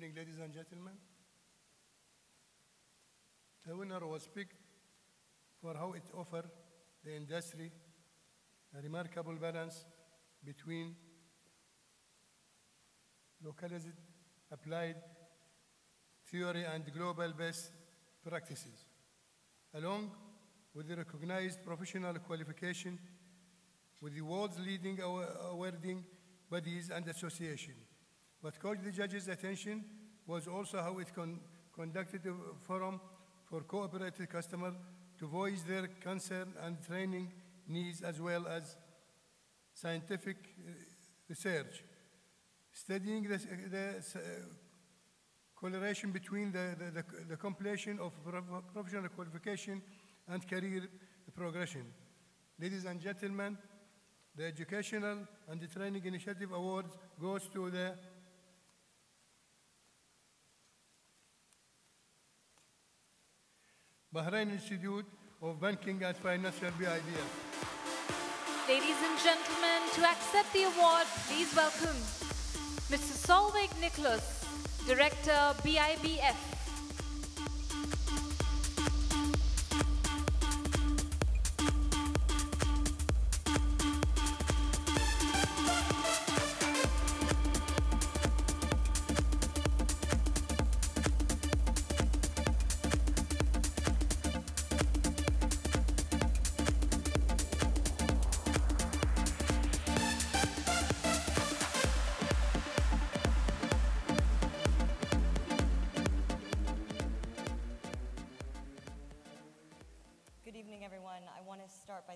evening, ladies and gentlemen. The winner was picked for how it offered the industry a remarkable balance between localized applied theory and global best practices, along with the recognized professional qualification with the world's leading awarding bodies and associations. What caught the judges' attention was also how it conducted a forum for cooperative customers to voice their concern and training needs, as well as scientific research. Studying the correlation between the completion of professional qualification and career progression. Ladies and gentlemen, the Educational and the Training Initiative Awards goes to the Bahrain Institute of Banking and Finance, BIDF. Ladies and gentlemen, to accept the award, please welcome Mr. Solveig Nicholas, Director, BIBF.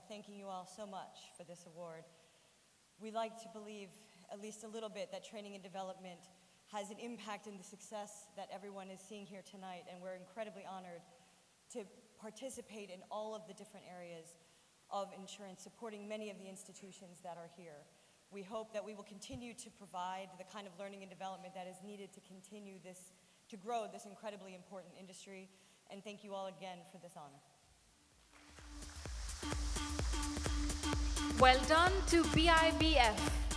Thanking you all so much for this award. We like to believe, at least a little bit, that training and development has an impact in the success that everyone is seeing here tonight, and we're incredibly honored to participate in all of the different areas of insurance, supporting many of the institutions that are here. We hope that we will continue to provide the kind of learning and development that is needed to continue this, to grow this incredibly important industry, and thank you all again for this honor. Well done to BIBF.